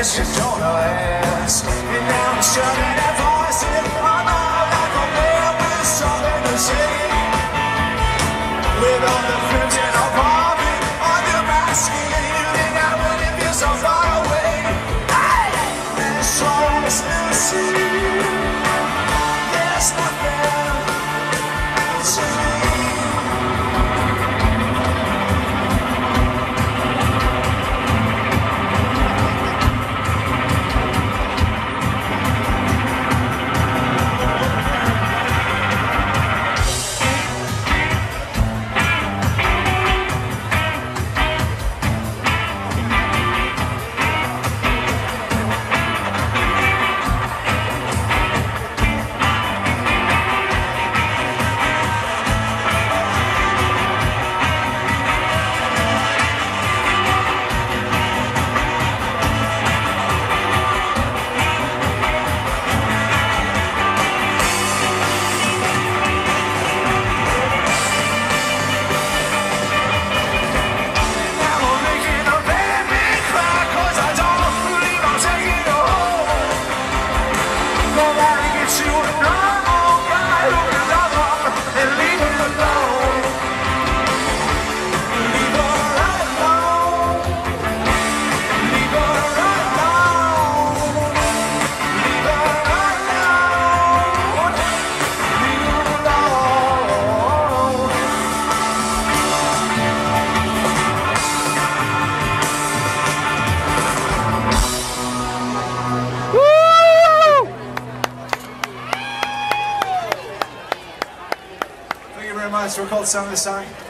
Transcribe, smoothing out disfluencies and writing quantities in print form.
guess you don't ask. And now I'm shutting that voice in my mind like a man with Son of the Sun. With all the friends and all poverty on your basket, and I would if you're so far away. Hey! This song is yes, my friend. Very much. We're called Son of the Sun.